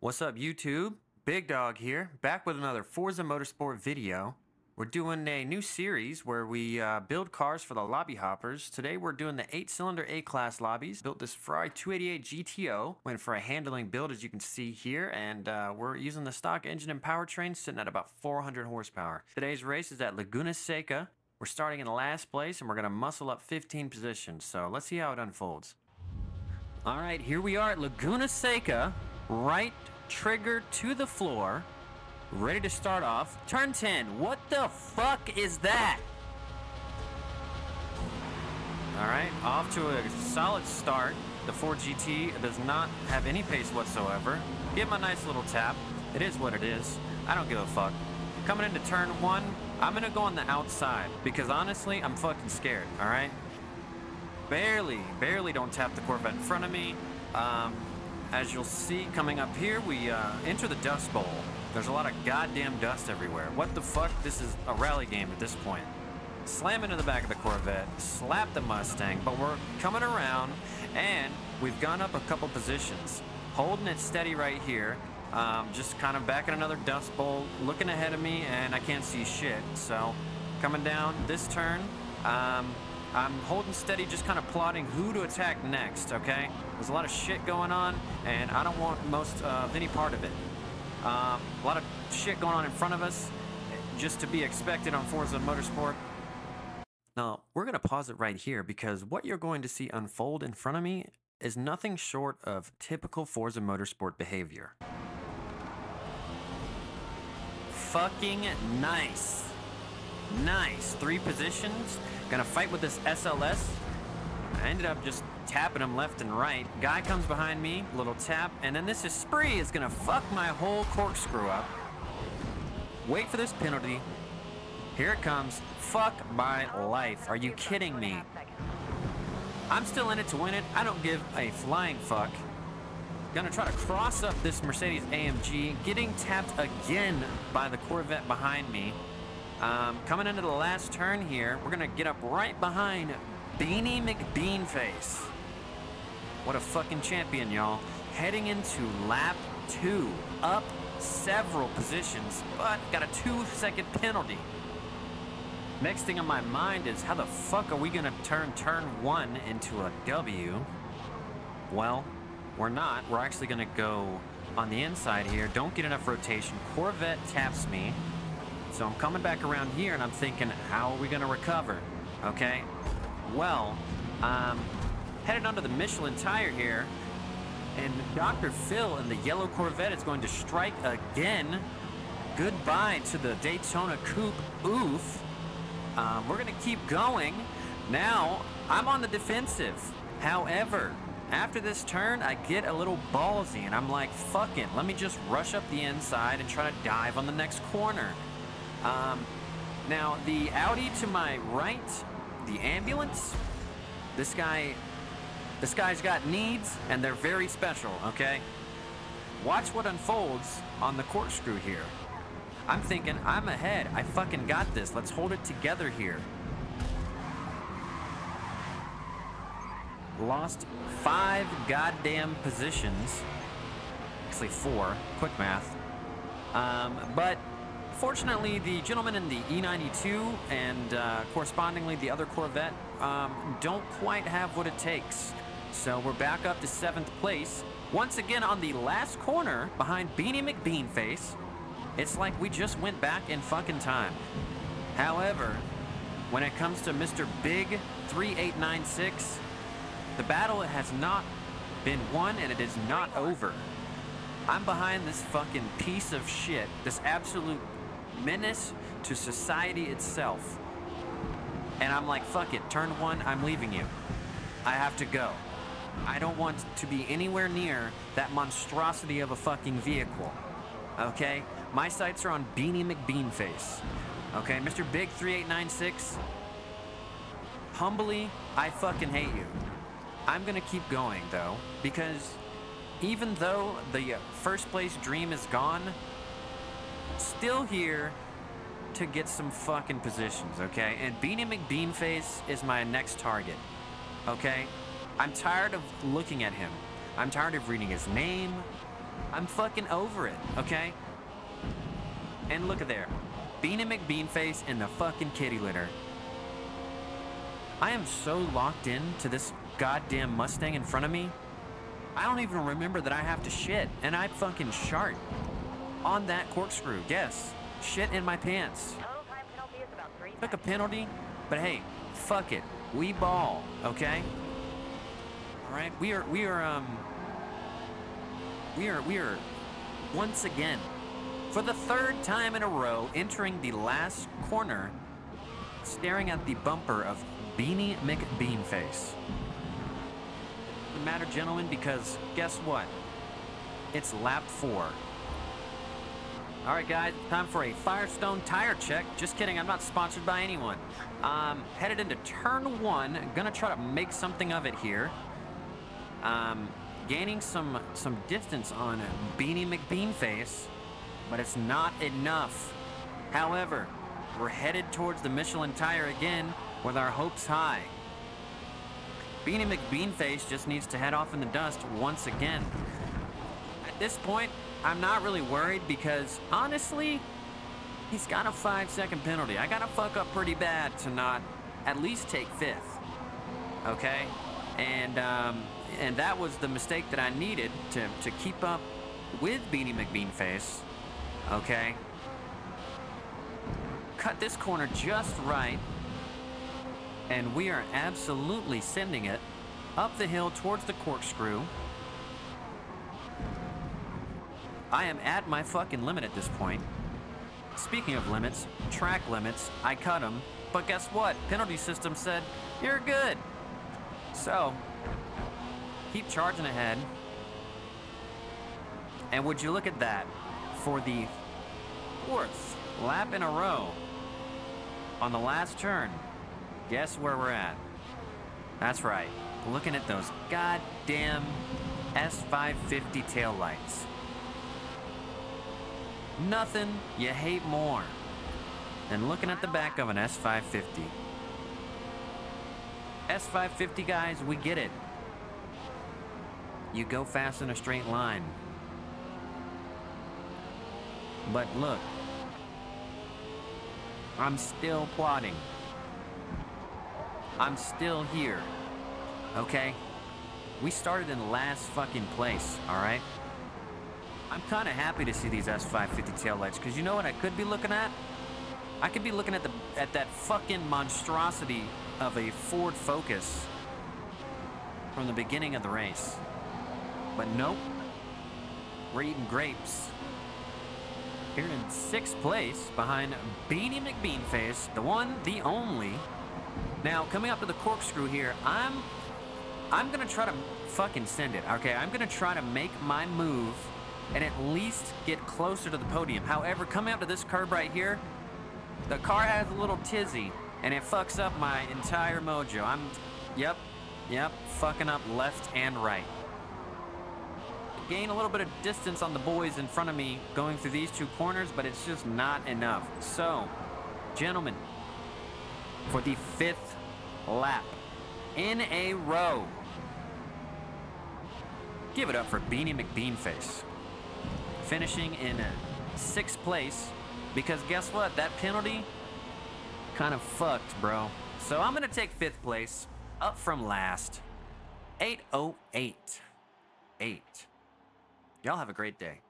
What's up YouTube? Big Dog here, back with another Forza Motorsport video. We're doing a new series where we build cars for the lobby hoppers. Today we're doing the 8-cylinder A-Class lobbies. Built this Ferrari 288 GTO. Went for a handling build as you can see here, and we're using the stock engine and powertrain sitting at about 400 horsepower. Today's race is at Laguna Seca. We're starting in last place and we're going to muscle up 15 positions, so let's see how it unfolds. Alright, here we are at Laguna Seca. Right trigger to the floor. Ready to start off. Turn 10. What the fuck is that? Alright, off to a solid start. The Ford GT does not have any pace whatsoever. Give him a nice little tap. It is what it is. I don't give a fuck. Coming into turn 1, I'm gonna go on the outside because honestly, I'm fucking scared, alright? Barely don't tap the Corvette in front of me. As you'll see coming up here, we enter the Dust Bowl. There's a lot of goddamn dust everywhere. What the fuck? This is a rally game at this point. Slam into the back of the Corvette, slap the Mustang, but we're coming around and we've gone up a couple positions. Holding it steady right here, just kind of back in another Dust Bowl, looking ahead of me and I can't see shit. So coming down this turn, I'm holding steady, just kind of plotting who to attack next, okay? There's a lot of shit going on, and I don't want most of any part of it. A lot of shit going on in front of us, just to be expected on Forza Motorsport. Now, we're going to pause it right here, because what you're going to see unfold in front of me is nothing short of typical Forza Motorsport behavior. Fucking nice. Nice. 3 positions. Gonna fight with this SLS. I ended up just tapping him left and right. Guy comes behind me, little tap, and then this Esprit is gonna fuck my whole corkscrew up. Wait for this penalty. Here it comes. Fuck my life. Are you kidding me? I'm still in it to win it. I don't give a flying fuck. Gonna try to cross up this Mercedes-AMG, getting tapped again by the Corvette behind me. Coming into the last turn here, we're gonna get up right behind Beanie McBeanface. What a fucking champion, y'all. Heading into lap 2, up several positions, but got a 2-second penalty. Next thing on my mind is how the fuck are we gonna turn turn 1 into a W? Well, we're not. We're actually gonna go on the inside here. Don't get enough rotation. Corvette taps me. So I'm coming back around here and I'm thinking, how are we going to recover? Okay, well, headed onto the Michelin tire here, and Dr. Phil in the yellow Corvette is going to strike again. Goodbye to the Daytona Coop. Oof. We're going to keep going. Now, I'm on the defensive. However, after this turn, I get a little ballsy and I'm like, fuck it, let me just rush up the inside and try to dive on the next corner. Now the Audi to my right, the ambulance, this guy's got needs and they're very special, okay? Watch what unfolds on the corkscrew here. I'm thinking, I'm ahead, I fucking got this, let's hold it together here. Lost 5 goddamn positions, actually 4, quick math, but fortunately, the gentleman in the E92 and correspondingly the other Corvette don't quite have what it takes. So we're back up to 7th place. Once again on the last corner behind Beanie McBeanface. It's like we just went back in fucking time. However, when it comes to Mr. Big 3896, the battle has not been won and it is not over. I'm behind this fucking piece of shit, this absolute menace to society itself, and I'm like, fuck it, turn 1, I'm leaving you, I have to go. I don't want to be anywhere near that monstrosity of a fucking vehicle, okay? My sights are on Beanie McBeanface, okay? Mr. Big 3896, humbly, I fucking hate you. I'm gonna keep going though, because even though the first place dream is gone, still here to get some fucking positions, okay? And Beanie McBeanface is my next target, okay? I'm tired of looking at him. I'm tired of reading his name. I'm fucking over it, okay? And look at there. Beanie McBeanface in the fucking kitty litter. I am so locked in to this goddamn Mustang in front of me. I don't even remember that I have to shit, and I fucking shart on that corkscrew. Yes, shit in my pants. Took a penalty, but hey, fuck it. We ball, okay? All right, we are once again, for the third time in a row, entering the last corner, staring at the bumper of Beanie McBeanface. Doesn't matter, gentlemen, because guess what? It's lap 4. All right, guys, time for a Firestone tire check. Just kidding, I'm not sponsored by anyone. Headed into turn 1, gonna try to make something of it here. Gaining some distance on Beanie McBeanface, but it's not enough. However, we're headed towards the Michelin tire again, with our hopes high. Beanie McBeanface just needs to head off in the dust once again. At this point, I'm not really worried because, honestly, he's got a 5-second penalty. I gotta fuck up pretty bad to not at least take 5th, okay? And that was the mistake that I needed to keep up with Beanie McBeanface, okay? Cut this corner just right, and we are absolutely sending it up the hill towards the corkscrew. I am at my fucking limit at this point. Speaking of limits, track limits, I cut them, but guess what? Penalty system said, you're good. So, keep charging ahead. And would you look at that, for the 4th lap in a row on the last turn. Guess where we're at? That's right, looking at those goddamn S550 taillights. Nothing you hate more than looking at the back of an S550. S550, guys, we get it. You go fast in a straight line. But look, I'm still plotting. I'm still here, okay? We started in last fucking place, all right? I'm kind of happy to see these S550 taillights, because you know what I could be looking at? I could be looking at that fucking monstrosity of a Ford Focus from the beginning of the race. But nope, we're eating grapes. Here in 6th place behind Beanie McBeanface, the one, the only. Now, coming up to the corkscrew here, I'm gonna try to fucking send it, okay? I'm gonna try to make my move and at least get closer to the podium. However, coming up to this curb right here, the car has a little tizzy, and it fucks up my entire mojo. Yep, fucking up left and right. Gain a little bit of distance on the boys in front of me going through these two corners, but it's just not enough. So, gentlemen, for the 5th lap in a row, give it up for Beanie McBeanface, finishing in 6th place, because guess what? That penalty kind of fucked, bro. So I'm gonna take 5th place, up from last, 808.8. Y'all have a great day.